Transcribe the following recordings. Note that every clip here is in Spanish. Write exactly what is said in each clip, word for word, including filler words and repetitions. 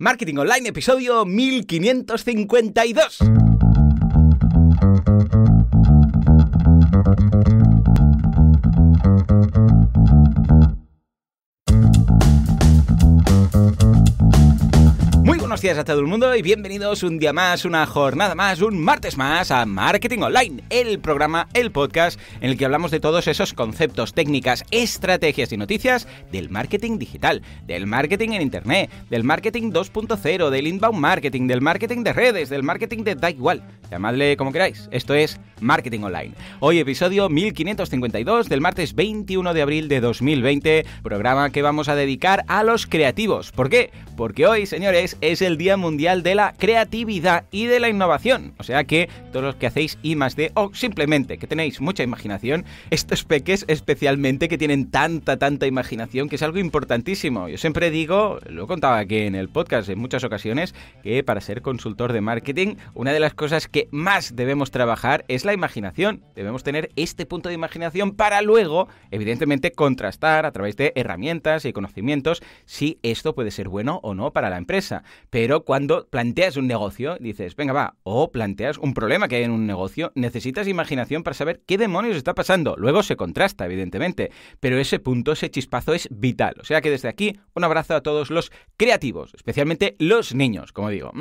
Marketing Online, episodio mil quinientos cincuenta y dos. Muy buenos días a todo el mundo y bienvenidos un día más, una jornada más, un martes más a Marketing Online, el programa, el podcast en el que hablamos de todos esos conceptos, técnicas, estrategias y noticias del marketing digital, del marketing en internet, del marketing dos punto cero, del inbound marketing, del marketing de redes, del marketing de da igual, llamadle como queráis. Esto es Marketing Online. Hoy episodio mil quinientos cincuenta y dos del martes veintiuno de abril de dos mil veinte, programa que vamos a dedicar a los creativos. ¿Por qué? Porque hoy, señores, es el Día Mundial de la Creatividad y de la Innovación. O sea que todos los que hacéis i más de o simplemente que tenéis mucha imaginación, estos peques especialmente que tienen tanta, tanta imaginación, que es algo importantísimo. Yo siempre digo, lo contaba aquí en el podcast en muchas ocasiones, que para ser consultor de marketing, una de las cosas que más debemos trabajar es la imaginación. Debemos tener este punto de imaginación para luego, evidentemente, contrastar a través de herramientas y conocimientos si esto puede ser bueno o no para la empresa. Pero cuando planteas un negocio, dices, venga, va, o planteas un problema que hay en un negocio, necesitas imaginación para saber qué demonios está pasando. Luego se contrasta, evidentemente, pero ese punto, ese chispazo es vital. O sea que desde aquí, un abrazo a todos los creativos, especialmente los niños, como digo.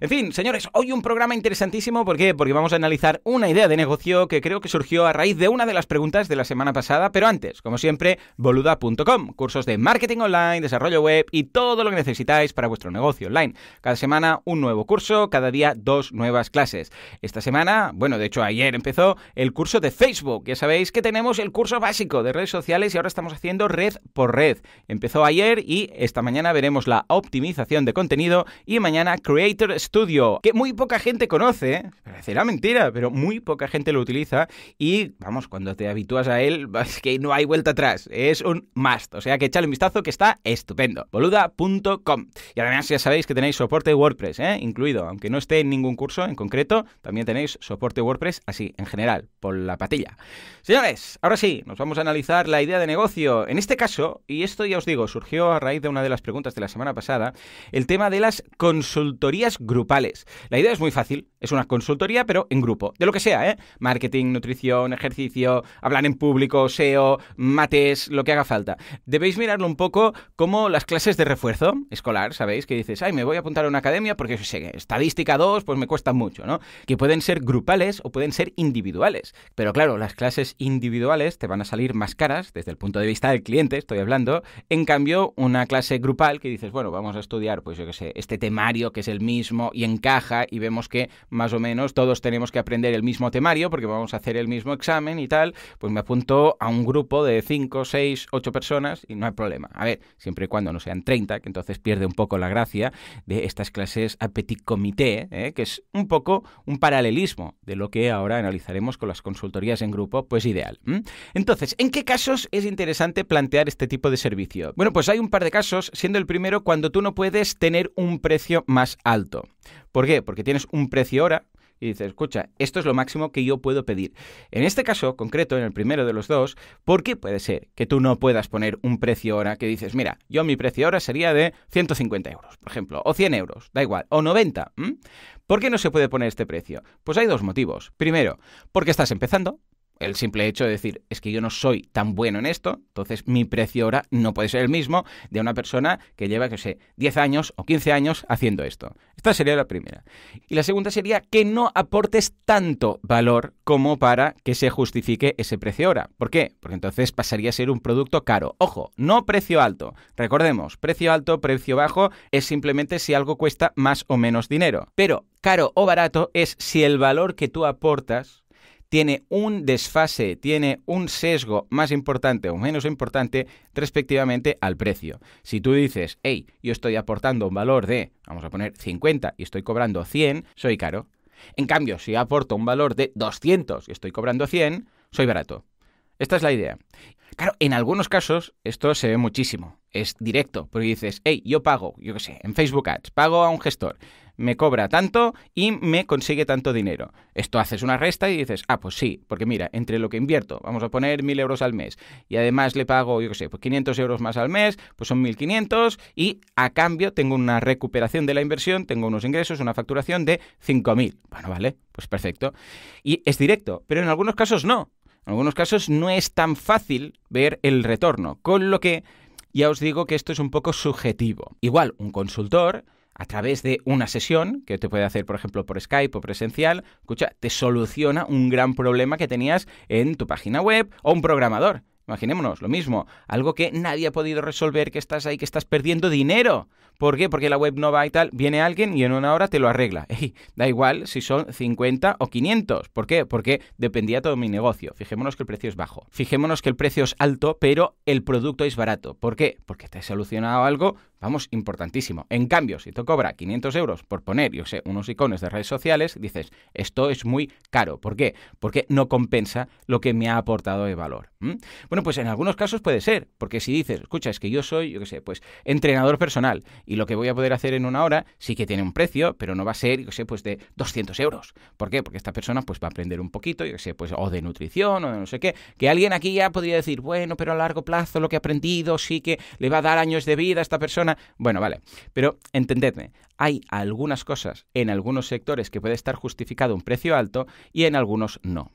En fin, señores, hoy un programa interesantísimo. ¿Por qué? Porque vamos a analizar una idea de negocio que creo que surgió a raíz de una de las preguntas de la semana pasada, pero antes, como siempre, boluda punto com, cursos de marketing online, desarrollo web y todo lo que necesitáis para vuestro negocio online. Cada semana un nuevo curso, cada día dos nuevas clases. Esta semana, bueno, de hecho ayer empezó el curso de Facebook. Ya sabéis que tenemos el curso básico de redes sociales y ahora estamos haciendo red por red. Empezó ayer y esta mañana veremos la optimización de contenido y mañana Creator Studio, que muy poca gente conoce, ¿eh? Parecerá mentira, pero muy poca gente lo utiliza y, vamos, cuando te habitúas a él, es que no hay vuelta atrás. Es un must. O sea que échale un vistazo que está estupendo. boluda punto com. Y además ya sabéis que tenéis soporte WordPress, ¿eh? Incluido, aunque no esté en ningún curso en concreto, también tenéis soporte WordPress así, en general, por la patilla. Señores, ahora sí, nos vamos a analizar la idea de negocio. En este caso, y esto ya os digo, surgió a raíz de una de las preguntas de la semana pasada, el tema de las consultorías grupales. La idea es muy fácil, es una consultoría, pero en grupo, de lo que sea, ¿eh? Marketing, nutrición, ejercicio, hablar en público, S E O, mates, lo que haga falta. Debéis mirarlo un poco como las clases de refuerzo escolar, ¿sabéis? Que dices, ay, me voy a apuntar a una academia porque yo sé, estadística dos, pues me cuesta mucho, ¿no? Que pueden ser grupales o pueden ser individuales. Pero claro, las clases individuales te van a salir más caras desde el punto de vista del cliente, estoy hablando. En cambio, una clase grupal que dices, bueno, vamos a estudiar, pues yo qué sé, este temario que es el mismo y encaja y vemos que más o menos todos tenemos que aprender el mismo temario porque vamos a hacer el mismo examen y tal, pues me apunto a un grupo de cinco, seis, ocho personas y no hay problema. A ver, siempre y cuando no sean treinta, que entonces pierde un poco la gracia de estas clases a petit comité, ¿eh? Que es un poco un paralelismo de lo que ahora analizaremos con las consultorías en grupo, pues ideal. ¿Mm? Entonces, ¿en qué casos es interesante plantear este tipo de servicio? Bueno, pues hay un par de casos, siendo el primero cuando tú no puedes tener un precio más alto. ¿Por qué? Porque tienes un precio hora y dices, escucha, esto es lo máximo que yo puedo pedir. En este caso concreto, en el primero de los dos, ¿por qué puede ser que tú no puedas poner un precio hora que dices, mira, yo mi precio hora sería de ciento cincuenta euros, por ejemplo, o cien euros, da igual, o noventa? ¿Mm? ¿Por qué no se puede poner este precio? Pues hay dos motivos. Primero, porque estás empezando. El simple hecho de decir, es que yo no soy tan bueno en esto, entonces mi precio ahora no puede ser el mismo de una persona que lleva, que sé, diez años o quince años haciendo esto. Esta sería la primera. Y la segunda sería que no aportes tanto valor como para que se justifique ese precio hora. ¿Por qué? Porque entonces pasaría a ser un producto caro. Ojo, no precio alto. Recordemos, precio alto, precio bajo, es simplemente si algo cuesta más o menos dinero. Pero caro o barato es si el valor que tú aportas tiene un desfase, tiene un sesgo más importante o menos importante respectivamente al precio. Si tú dices, hey, yo estoy aportando un valor de, vamos a poner cincuenta y estoy cobrando cien, soy caro. En cambio, si aporto un valor de doscientos y estoy cobrando cien, soy barato. Esta es la idea. Claro, en algunos casos esto se ve muchísimo, es directo, porque dices, hey, yo pago, yo qué sé, en Facebook Ads, pago a un gestor, me cobra tanto y me consigue tanto dinero. Esto haces una resta y dices, ah, pues sí, porque mira, entre lo que invierto, vamos a poner mil euros al mes y además le pago, yo qué sé, pues quinientos euros más al mes, pues son mil quinientos y a cambio tengo una recuperación de la inversión, tengo unos ingresos, una facturación de cinco mil. Bueno, vale, pues perfecto. Y es directo, pero en algunos casos no. En algunos casos no es tan fácil ver el retorno, con lo que ya os digo que esto es un poco subjetivo. Igual, un consultor, a través de una sesión, que te puede hacer, por ejemplo, por Skype o presencial, escucha, te soluciona un gran problema que tenías en tu página web, o un programador. Imaginémonos, lo mismo, algo que nadie ha podido resolver, que estás ahí, que estás perdiendo dinero. ¿Por qué? Porque la web no va y tal, viene alguien y en una hora te lo arregla. Ey, da igual si son cincuenta o quinientos. ¿Por qué? Porque dependía todo mi negocio. Fijémonos que el precio es bajo. Fijémonos que el precio es alto, pero el producto es barato. ¿Por qué? Porque te he solucionado algo, vamos, importantísimo. En cambio, si te cobra quinientos euros por poner, yo sé, unos iconos de redes sociales, dices, esto es muy caro. ¿Por qué? Porque no compensa lo que me ha aportado de valor. ¿Mm? Bueno, pues en algunos casos puede ser, porque si dices, escucha, es que yo soy, yo qué sé, pues entrenador personal y lo que voy a poder hacer en una hora sí que tiene un precio, pero no va a ser, yo qué sé, pues de doscientos euros. ¿Por qué? Porque esta persona pues va a aprender un poquito, yo qué sé, pues o de nutrición o de no sé qué, que alguien aquí ya podría decir, bueno, pero a largo plazo lo que ha aprendido sí que le va a dar años de vida a esta persona. Bueno, vale, pero entendedme, hay algunas cosas en algunos sectores que puede estar justificado un precio alto y en algunos no.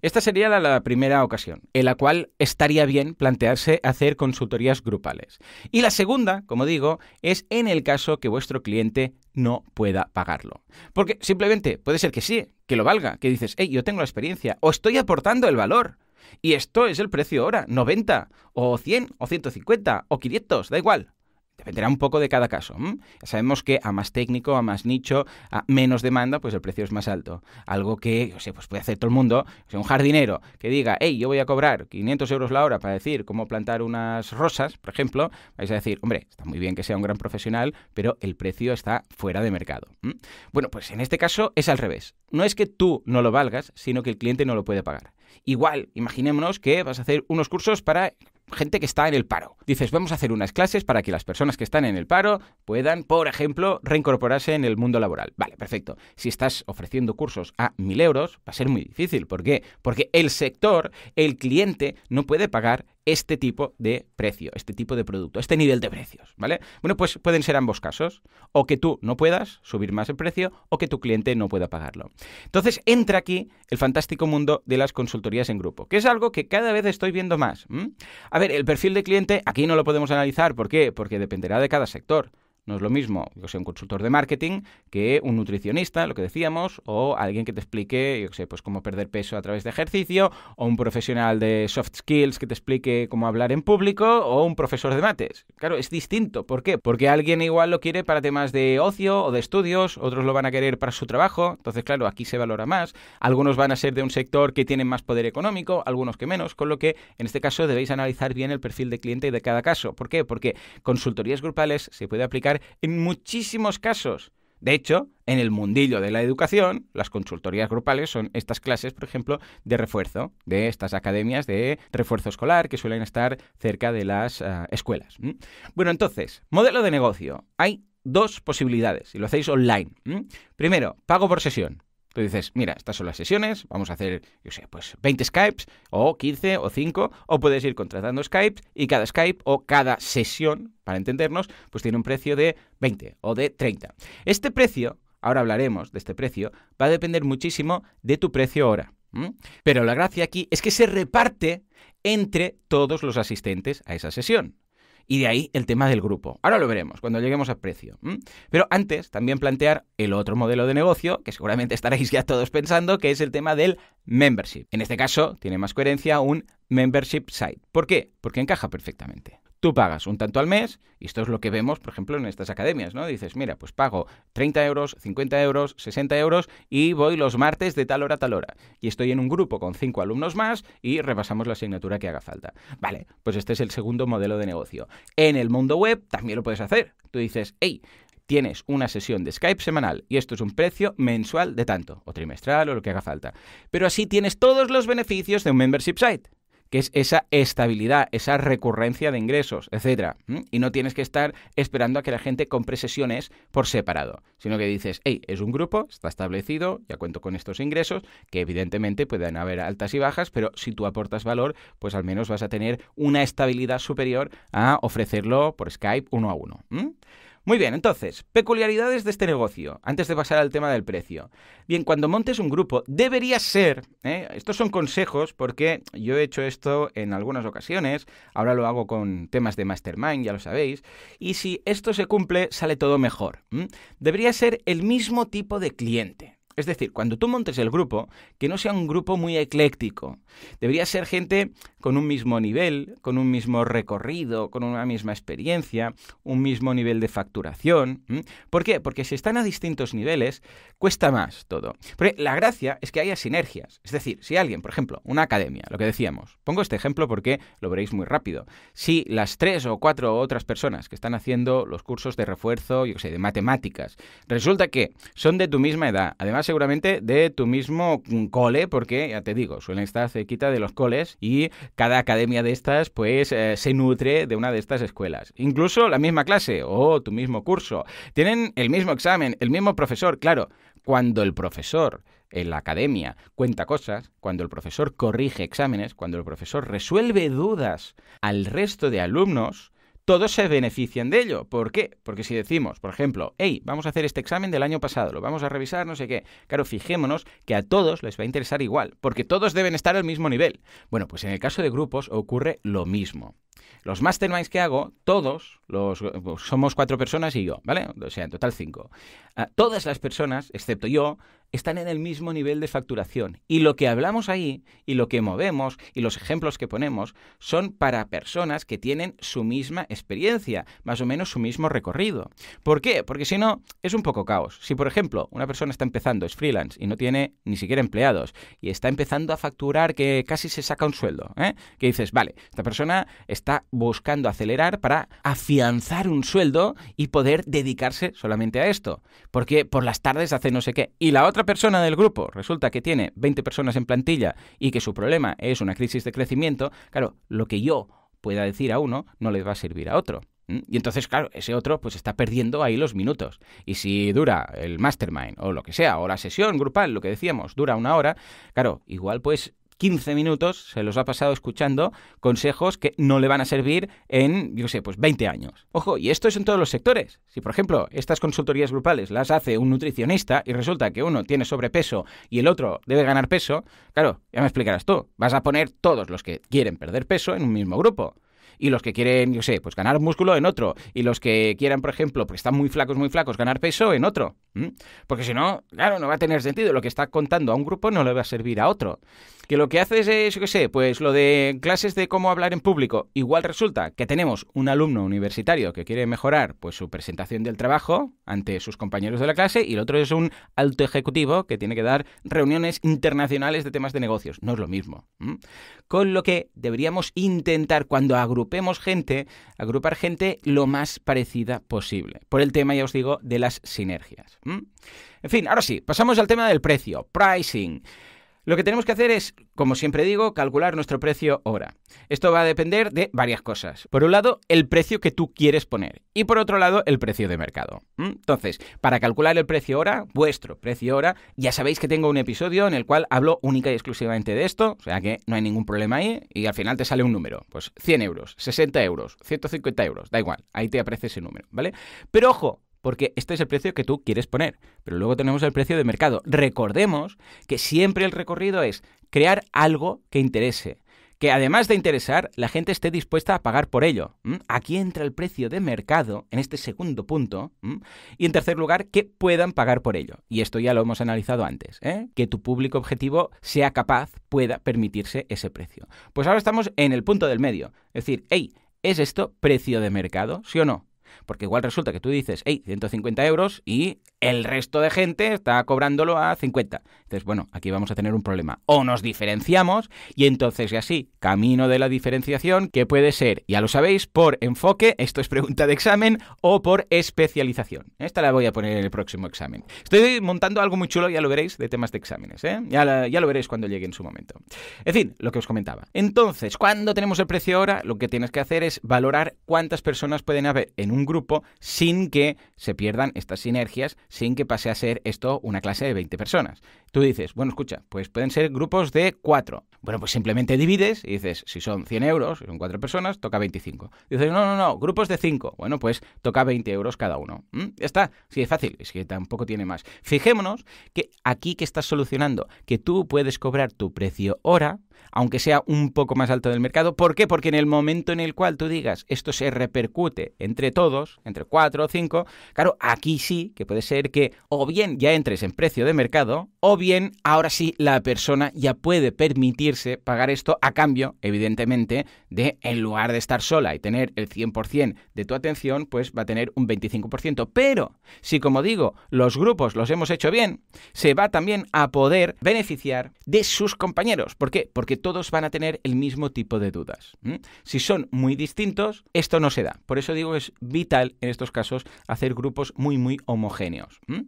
Esta sería la, la primera ocasión, en la cual estaría bien plantearse hacer consultorías grupales. Y la segunda, como digo, es en el caso que vuestro cliente no pueda pagarlo. Porque simplemente puede ser que sí, que lo valga, que dices, hey, yo tengo la experiencia, o estoy aportando el valor. Y esto es el precio ahora, noventa, o cien, o ciento cincuenta, o quinientos, da igual. Dependerá un poco de cada caso. ¿Mm? Ya sabemos que a más técnico, a más nicho, a menos demanda, pues el precio es más alto. Algo que, yo sé, pues puede hacer todo el mundo. O sea, un jardinero que diga, hey, yo voy a cobrar quinientos euros la hora para decir cómo plantar unas rosas, por ejemplo, vais a decir, hombre, está muy bien que sea un gran profesional, pero el precio está fuera de mercado. ¿Mm? Bueno, pues en este caso es al revés. No es que tú no lo valgas, sino que el cliente no lo puede pagar. Igual, imaginémonos que vas a hacer unos cursos para gente que está en el paro. Dices, vamos a hacer unas clases para que las personas que están en el paro puedan, por ejemplo, reincorporarse en el mundo laboral. Vale, perfecto. Si estás ofreciendo cursos a mil euros, va a ser muy difícil. ¿Por qué? Porque el sector, el cliente, no puede pagar este tipo de precio, este tipo de producto, este nivel de precios, ¿vale? Bueno, pues pueden ser ambos casos. O que tú no puedas subir más el precio o que tu cliente no pueda pagarlo. Entonces, entra aquí el fantástico mundo de las consultorías en grupo, que es algo que cada vez estoy viendo más. ¿Mm? A ver, el perfil de cliente, aquí no lo podemos analizar. ¿Por qué? Porque dependerá de cada sector. No es lo mismo, yo sé, un consultor de marketing que un nutricionista, lo que decíamos, o alguien que te explique, yo sé, pues cómo perder peso a través de ejercicio, o un profesional de soft skills que te explique cómo hablar en público, o un profesor de mates. Claro, es distinto. ¿Por qué? Porque alguien igual lo quiere para temas de ocio o de estudios, otros lo van a querer para su trabajo. Entonces, claro, aquí se valora más. Algunos van a ser de un sector que tienen más poder económico, algunos que menos, con lo que en este caso debéis analizar bien el perfil de cliente de cada caso. ¿Por qué? Porque consultorías grupales se puede aplicar en muchísimos casos. De hecho, en el mundillo de la educación, las consultorías grupales son estas clases, por ejemplo, de refuerzo, de estas academias de refuerzo escolar que suelen estar cerca de las uh, escuelas. ¿Mm? Bueno, entonces, modelo de negocio. Hay dos posibilidades, si lo hacéis online. ¿Mm? Primero, pago por sesión. Tú dices, mira, estas son las sesiones, vamos a hacer, yo sé, pues veinte Skypes, o quince, o cinco, o puedes ir contratando Skypes, y cada Skype o cada sesión, para entendernos, pues tiene un precio de veinte o de treinta. Este precio, ahora hablaremos de este precio, va a depender muchísimo de tu precio hora. ¿Mm? Pero la gracia aquí es que se reparte entre todos los asistentes a esa sesión. Y de ahí el tema del grupo. Ahora lo veremos cuando lleguemos al precio. ¿Mm? Pero antes, también plantear el otro modelo de negocio, que seguramente estaréis ya todos pensando, que es el tema del membership. En este caso, tiene más coherencia un membership site. ¿Por qué? Porque encaja perfectamente. Tú pagas un tanto al mes, y esto es lo que vemos, por ejemplo, en estas academias, ¿no? Dices, mira, pues pago treinta euros, cincuenta euros, sesenta euros y voy los martes de tal hora a tal hora. Y estoy en un grupo con cinco alumnos más y repasamos la asignatura que haga falta. Vale, pues este es el segundo modelo de negocio. En el mundo web también lo puedes hacer. Tú dices, hey, tienes una sesión de Skype semanal y esto es un precio mensual de tanto, o trimestral, o lo que haga falta. Pero así tienes todos los beneficios de un membership site. que es esa estabilidad, esa recurrencia de ingresos, etcétera. ¿Mm? Y no tienes que estar esperando a que la gente compre sesiones por separado, sino que dices, hey, es un grupo, está establecido, ya cuento con estos ingresos, que evidentemente pueden haber altas y bajas, pero si tú aportas valor, pues al menos vas a tener una estabilidad superior a ofrecerlo por Skype uno a uno. ¿Mm? Muy bien, entonces, peculiaridades de este negocio, antes de pasar al tema del precio. Bien, cuando montes un grupo, debería ser, ¿eh? Estos son consejos porque yo he hecho esto en algunas ocasiones, ahora lo hago con temas de mastermind, ya lo sabéis, y si esto se cumple, sale todo mejor. ¿Mm? Debería ser el mismo tipo de cliente. Es decir, cuando tú montes el grupo, que no sea un grupo muy ecléctico. Debería ser gente con un mismo nivel, con un mismo recorrido, con una misma experiencia, un mismo nivel de facturación. ¿Por qué? Porque si están a distintos niveles, cuesta más todo. Porque la gracia es que haya sinergias. Es decir, si alguien, por ejemplo, una academia, lo que decíamos, pongo este ejemplo porque lo veréis muy rápido. Si las tres o cuatro otras personas que están haciendo los cursos de refuerzo, yo qué sé, de matemáticas, resulta que son de tu misma edad, además seguramente de tu mismo cole, porque, ya te digo, suelen estar cerquita de los coles y cada academia de estas, pues, eh, se nutre de una de estas escuelas. Incluso la misma clase o tu mismo curso. Tienen el mismo examen, el mismo profesor. Claro, cuando el profesor en la academia cuenta cosas, cuando el profesor corrige exámenes, cuando el profesor resuelve dudas al resto de alumnos, todos se benefician de ello. ¿Por qué? Porque si decimos, por ejemplo, hey, vamos a hacer este examen del año pasado, lo vamos a revisar, no sé qué. Claro, fijémonos que a todos les va a interesar igual, porque todos deben estar al mismo nivel. Bueno, pues en el caso de grupos ocurre lo mismo. Los masterminds que hago, todos, los, somos cuatro personas y yo, ¿vale? O sea, en total cinco. Uh, todas las personas, excepto yo, están en el mismo nivel de facturación. Y lo que hablamos ahí, y lo que movemos, y los ejemplos que ponemos, son para personas que tienen su misma experiencia, más o menos su mismo recorrido. ¿Por qué? Porque si no, es un poco caos. Si, por ejemplo, una persona está empezando, es freelance, y no tiene ni siquiera empleados, y está empezando a facturar que casi se saca un sueldo, ¿eh? Que dices, vale, esta persona está está buscando acelerar para afianzar un sueldo y poder dedicarse solamente a esto, porque por las tardes hace no sé qué. Y la otra persona del grupo resulta que tiene veinte personas en plantilla y que su problema es una crisis de crecimiento. Claro, lo que yo pueda decir a uno no les va a servir a otro. Y entonces, claro, ese otro pues está perdiendo ahí los minutos. Y si dura el mastermind o lo que sea, o la sesión grupal, lo que decíamos, dura una hora, claro, igual pues quince minutos se los ha pasado escuchando consejos que no le van a servir en, yo sé, pues veinte años. Ojo, y esto es en todos los sectores. Si, por ejemplo, estas consultorías grupales las hace un nutricionista y resulta que uno tiene sobrepeso y el otro debe ganar peso, claro, ya me explicarás tú, vas a poner todos los que quieren perder peso en un mismo grupo. Y los que quieren, yo sé, pues ganar músculo en otro. Y los que quieran, por ejemplo, porque están muy flacos, muy flacos, ganar peso en otro. ¿Mm? Porque si no, claro, no va a tener sentido. Lo que está contando a un grupo no le va a servir a otro. Que lo que haces es, yo qué sé, pues lo de clases de cómo hablar en público. Igual resulta que tenemos un alumno universitario que quiere mejorar pues su presentación del trabajo ante sus compañeros de la clase y el otro es un alto ejecutivo que tiene que dar reuniones internacionales de temas de negocios. No es lo mismo. ¿Mm? Con lo que deberíamos intentar cuando agrupamos Agrupemos gente, agrupar gente lo más parecida posible. Por el tema, ya os digo, de las sinergias. ¿Mm? En fin, ahora sí, pasamos al tema del precio, pricing. Lo que tenemos que hacer es, como siempre digo, calcular nuestro precio hora. Esto va a depender de varias cosas. Por un lado, el precio que tú quieres poner. Y por otro lado, el precio de mercado. Entonces, para calcular el precio hora, vuestro precio hora, ya sabéis que tengo un episodio en el cual hablo única y exclusivamente de esto. O sea que no hay ningún problema ahí. Y al final te sale un número. Pues cien euros, sesenta euros, ciento cincuenta euros. Da igual, ahí te aparece ese número, ¿vale? Pero ojo, porque este es el precio que tú quieres poner. Pero luego tenemos el precio de mercado. Recordemos que siempre el recorrido es crear algo que interese, que además de interesar, la gente esté dispuesta a pagar por ello. ¿Mm? Aquí entra el precio de mercado, en este segundo punto. ¿Mm? Y en tercer lugar, que puedan pagar por ello. Y esto ya lo hemos analizado antes, ¿eh? Que tu público objetivo sea capaz, pueda permitirse ese precio. Pues ahora estamos en el punto del medio. Es decir, hey, ¿es esto precio de mercado? ¿Sí o no? Porque igual resulta que tú dices, hey, ciento cincuenta euros y el resto de gente está cobrándolo a cincuenta. Entonces, bueno, aquí vamos a tener un problema. O nos diferenciamos y entonces, y así, camino de la diferenciación, que puede ser, ya lo sabéis, por enfoque, esto es pregunta de examen, o por especialización. Esta la voy a poner en el próximo examen. Estoy montando algo muy chulo, ya lo veréis, de temas de exámenes, ¿eh? Ya, la, ya lo veréis cuando llegue en su momento. En fin, lo que os comentaba. Entonces, cuando tenemos el precio ahora, lo que tienes que hacer es valorar cuántas personas pueden haber en un grupo sin que se pierdan estas sinergias, sin que pase a ser esto una clase de veinte personas. Tú dices, bueno, escucha, pues pueden ser grupos de cuatro. Bueno, pues simplemente divides y dices, si son cien euros, si son cuatro personas, toca veinticinco. Dices, no, no, no, grupos de cinco. Bueno, pues toca veinte euros cada uno. ¿Mm? Ya está, sí, es fácil, es que tampoco tiene más. Fijémonos que aquí que estás solucionando, que tú puedes cobrar tu precio hora, aunque sea un poco más alto del mercado. ¿Por qué? Porque en el momento en el cual tú digas, esto se repercute entre todos, entre cuatro o cinco, claro, aquí sí que puede ser que o bien ya entres en precio de mercado, o bien bien, ahora sí la persona ya puede permitirse pagar esto a cambio, evidentemente, de en lugar de estar sola y tener el cien por cien de tu atención, pues va a tener un veinticinco por ciento. Pero si, como digo, los grupos los hemos hecho bien, se va también a poder beneficiar de sus compañeros. ¿Por qué? Porque todos van a tener el mismo tipo de dudas. ¿Mm? Si son muy distintos, esto no se da. Por eso digo que es vital en estos casos hacer grupos muy, muy homogéneos. ¿Mm?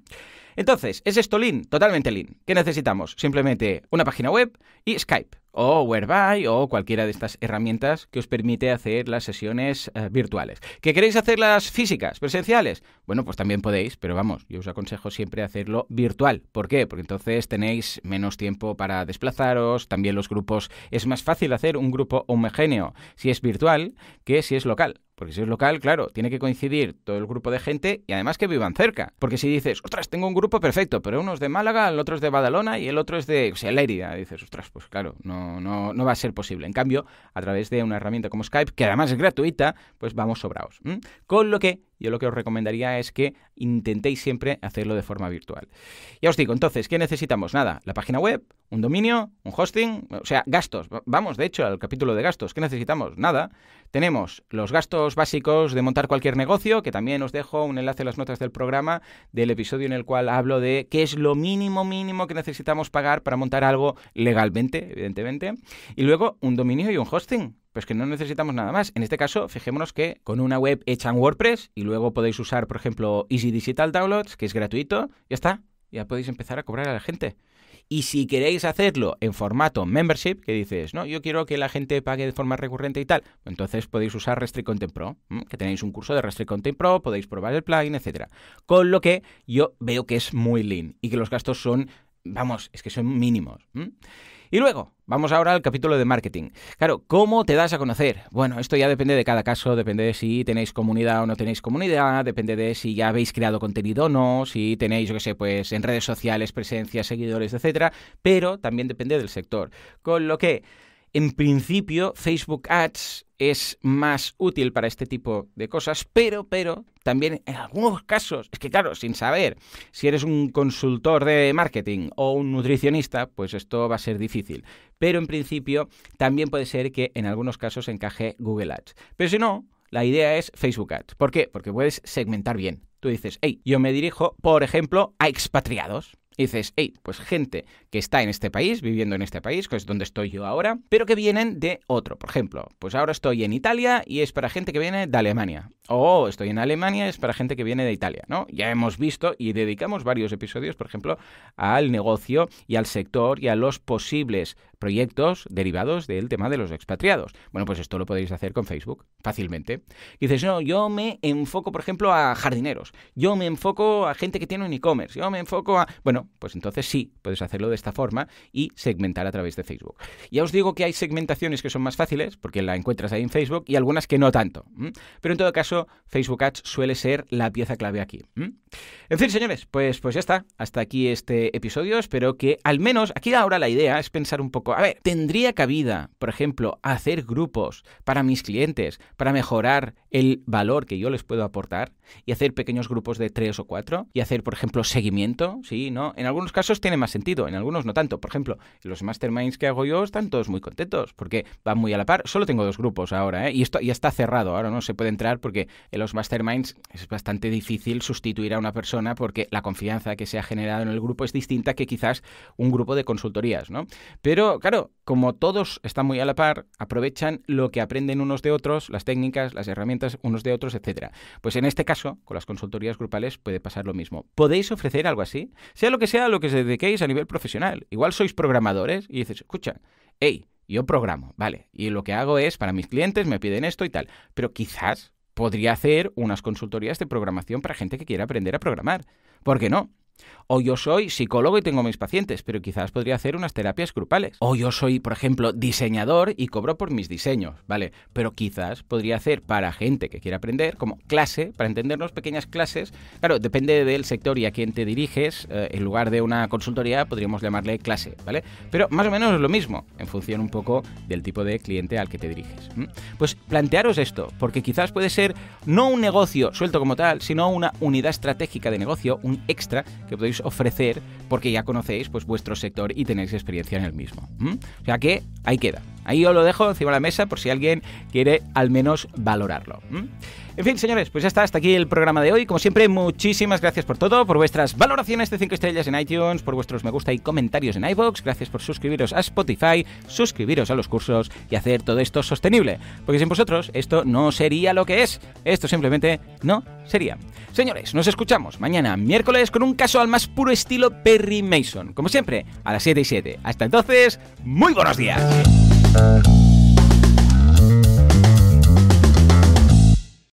Entonces, ¿es esto lean? Totalmente lean. ¿Qué necesitamos? Simplemente una página web y Skype, o Whereby, o cualquiera de estas herramientas que os permite hacer las sesiones eh, virtuales. ¿Que queréis hacer las físicas, presenciales? Bueno, pues también podéis, pero vamos, yo os aconsejo siempre hacerlo virtual. ¿Por qué? Porque entonces tenéis menos tiempo para desplazaros, también los grupos. Es más fácil hacer un grupo homogéneo si es virtual que si es local. Porque si es local, claro, tiene que coincidir todo el grupo de gente y además que vivan cerca. Porque si dices, ostras, tengo un grupo perfecto, pero uno es de Málaga, el otro es de Badalona y el otro es de, o sea, Lérida. Y dices, ostras, pues claro, no. No, no, no va a ser posible. En cambio, a través de una herramienta como Skype, que además es gratuita, pues vamos sobraos. ¿Mm? Con lo que yo lo que os recomendaría es que intentéis siempre hacerlo de forma virtual. Ya os digo, entonces, ¿qué necesitamos? Nada, la página web, un dominio, un hosting, o sea, gastos. Vamos, de hecho, al capítulo de gastos. ¿Qué necesitamos? Nada. Tenemos los gastos básicos de montar cualquier negocio, que también os dejo un enlace a las notas del programa del episodio en el cual hablo de qué es lo mínimo mínimo que necesitamos pagar para montar algo legalmente, evidentemente. Y luego, un dominio y un hosting. Pues que no necesitamos nada más. En este caso, fijémonos que con una web hecha en WordPress y luego podéis usar, por ejemplo, Easy Digital Downloads, que es gratuito, ya está, ya podéis empezar a cobrar a la gente. Y si queréis hacerlo en formato membership, que dices, no, yo quiero que la gente pague de forma recurrente y tal, entonces podéis usar Restrict Content Pro, ¿eh? Que tenéis un curso de Restrict Content Pro, podéis probar el plugin, etcétera. Con lo que yo veo que es muy lean y que los gastos son, vamos, es que son mínimos. ¿Eh? Y luego, vamos ahora al capítulo de marketing. Claro, ¿cómo te das a conocer? Bueno, esto ya depende de cada caso, depende de si tenéis comunidad o no tenéis comunidad, depende de si ya habéis creado contenido o no, si tenéis, yo qué sé, pues en redes sociales, presencia, seguidores, etcétera, pero también depende del sector. Con lo que, en principio, Facebook Ads es más útil para este tipo de cosas, pero, pero, también en algunos casos, es que claro, sin saber, si eres un consultor de marketing o un nutricionista, pues esto va a ser difícil. Pero en principio, también puede ser que en algunos casos encaje Google Ads. Pero si no, la idea es Facebook Ads. ¿Por qué? Porque puedes segmentar bien. Tú dices, hey, yo me dirijo, por ejemplo, a expatriados. Y dices, hey, pues gente que está en este país, viviendo en este país, que es donde estoy yo ahora, pero que vienen de otro. Por ejemplo, pues ahora estoy en Italia y es para gente que viene de Alemania. O estoy en Alemania y es para gente que viene de Italia, ¿no? Ya hemos visto y dedicamos varios episodios, por ejemplo, al negocio y al sector y a los posibles proyectos derivados del tema de los expatriados. Bueno, pues esto lo podéis hacer con Facebook fácilmente. Y dices, no, yo me enfoco, por ejemplo, a jardineros. Yo me enfoco a gente que tiene un e-commerce. Yo me enfoco a... Bueno, pues entonces sí, puedes hacerlo de esta forma y segmentar a través de Facebook. Ya os digo que hay segmentaciones que son más fáciles porque la encuentras ahí en Facebook y algunas que no tanto. ¿M? Pero en todo caso, Facebook Ads suele ser la pieza clave aquí. ¿M? En fin, señores, pues, pues ya está. Hasta aquí este episodio. Espero que al menos aquí ahora la idea es pensar un poco poco. A ver, ¿tendría cabida, por ejemplo, hacer grupos para mis clientes para mejorar el valor que yo les puedo aportar y hacer pequeños grupos de tres o cuatro y hacer, por ejemplo, seguimiento? Sí, ¿no? En algunos casos tiene más sentido, en algunos no tanto. Por ejemplo, los masterminds que hago yo están todos muy contentos porque van muy a la par. Solo tengo dos grupos ahora, ¿eh? Y esto ya está cerrado. Ahora no se puede entrar porque en los masterminds es bastante difícil sustituir a una persona porque la confianza que se ha generado en el grupo es distinta que quizás un grupo de consultorías, ¿no? Pero, claro, como todos están muy a la par, aprovechan lo que aprenden unos de otros, las técnicas, las herramientas unos de otros, etcétera. Pues en este caso, con las consultorías grupales puede pasar lo mismo. ¿Podéis ofrecer algo así? Sea lo que sea, lo que os dediquéis a nivel profesional. Igual sois programadores y dices, escucha, hey, yo programo, vale, y lo que hago es, para mis clientes me piden esto y tal, pero quizás podría hacer unas consultorías de programación para gente que quiera aprender a programar. ¿Por qué no? O yo soy psicólogo y tengo mis pacientes, pero quizás podría hacer unas terapias grupales. O yo soy, por ejemplo, diseñador y cobro por mis diseños, ¿vale? Pero quizás podría hacer para gente que quiera aprender, como clase, para entendernos, pequeñas clases. Claro, depende del sector y a quién te diriges. Eh, en lugar de una consultoría podríamos llamarle clase, ¿vale? Pero más o menos es lo mismo, en función un poco del tipo de cliente al que te diriges. ¿Mm? Pues plantearos esto, porque quizás puede ser no un negocio suelto como tal, sino una unidad estratégica de negocio, un extra que podéis ofrecer porque ya conocéis pues vuestro sector y tenéis experiencia en el mismo. ¿Mm? O sea que ahí queda. Ahí os lo dejo encima de la mesa por si alguien quiere al menos valorarlo. ¿Mm? En fin, señores, pues ya está, hasta aquí el programa de hoy. Como siempre, muchísimas gracias por todo, por vuestras valoraciones de cinco estrellas en iTunes, por vuestros me gusta y comentarios en iVoox. Gracias por suscribiros a Spotify, suscribiros a los cursos y hacer todo esto sostenible. Porque sin vosotros esto no sería lo que es. Esto simplemente no sería. Señores, nos escuchamos mañana miércoles con un caso al más puro estilo Perry Mason. Como siempre, a las siete y siete. Hasta entonces, muy buenos días.